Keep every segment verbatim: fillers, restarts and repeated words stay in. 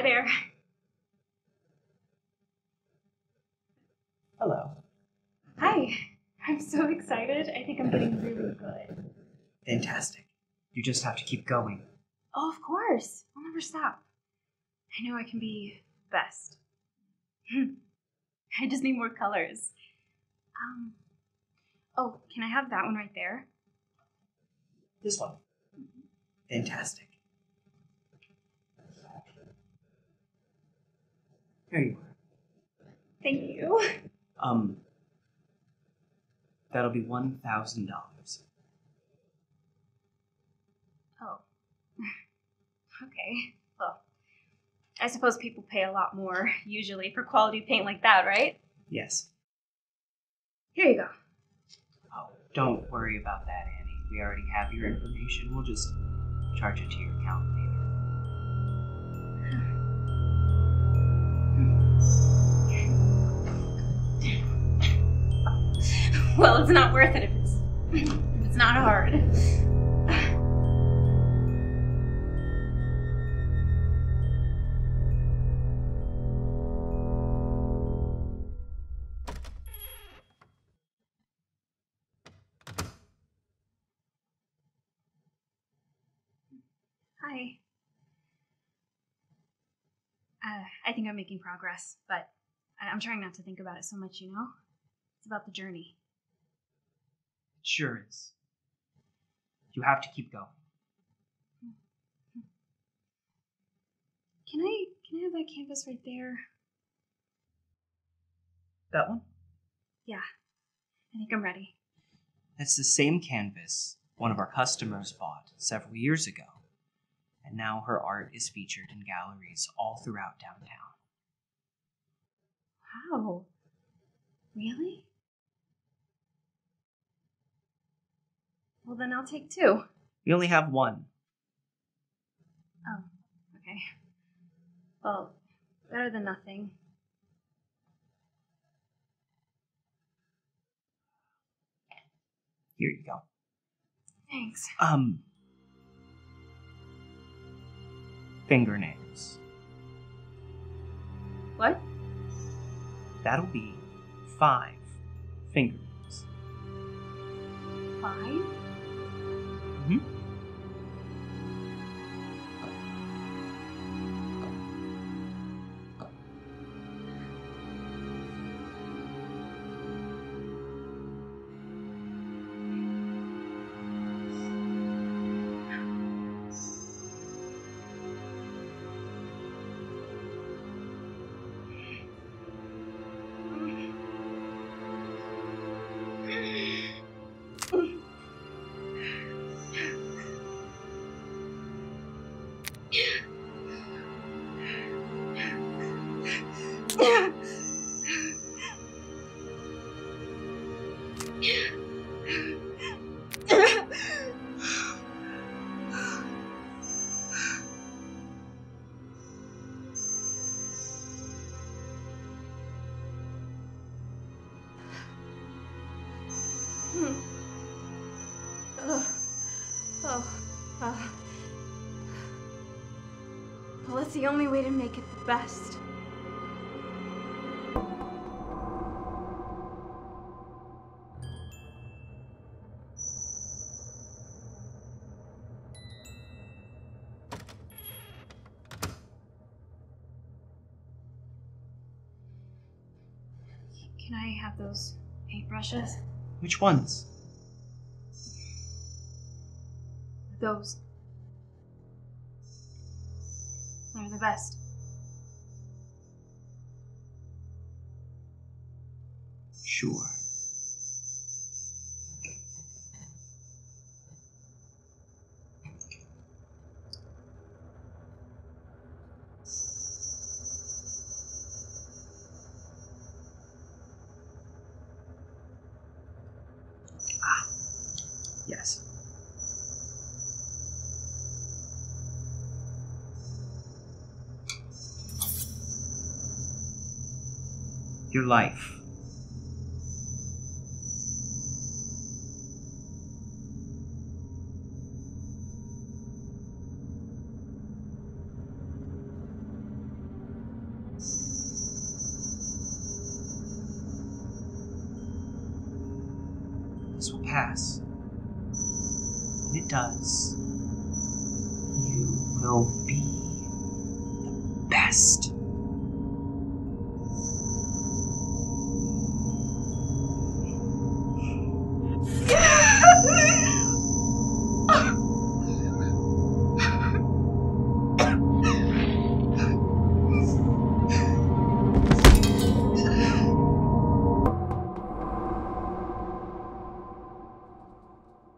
Hi there. Hello. Hi. I'm so excited. I think I'm getting really good. Fantastic. You just have to keep going. Oh, of course. I'll never stop. I know I can be best. I just need more colors. Um, oh, can I have that one right there? This one. Mm-hmm. Fantastic. There you are. Thank you. Um, that'll be one thousand dollars. Oh. Okay. Well, I suppose people pay a lot more, usually, for quality paint like that, right? Yes. Here you go. Oh, don't worry about that, Annie. We already have your information. We'll just charge it to your account later. Well, it's not worth it if it's, if it's not hard. Hi. Uh, I think I'm making progress, but I'm trying not to think about it so much, you know? It's about the journey. Sure is. You have to keep going. Can I can I have that canvas right there? That one? Yeah. I think I'm ready. That's the same canvas one of our customers bought several years ago. And now her art is featured in galleries all throughout downtown. Wow. Really? Well, then I'll take two. We only have one. Oh, okay. Well, better than nothing. Here you go. Thanks. Um... Fingernails. What? That'll be five fingernails. Five? Mm-hmm. It's the only way to make it the best. Can I have those paintbrushes? Which ones? Those. They're the best. Sure. Ah, yes. Your life. pass. When it does, you will be the best.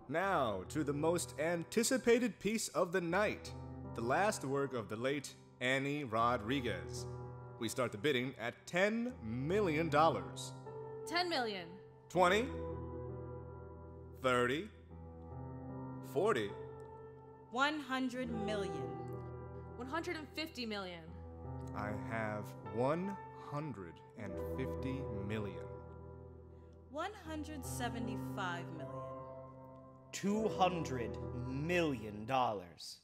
Now, to the most anticipated piece of the night, the last work of the late Annie Rodriguez. We start the bidding at ten million dollars. ten million dollars. twenty, thirty, forty. one hundred million dollars. one hundred fifty million dollars. I have one hundred fifty million dollars. one hundred seventy-five million dollars. two hundred million dollars.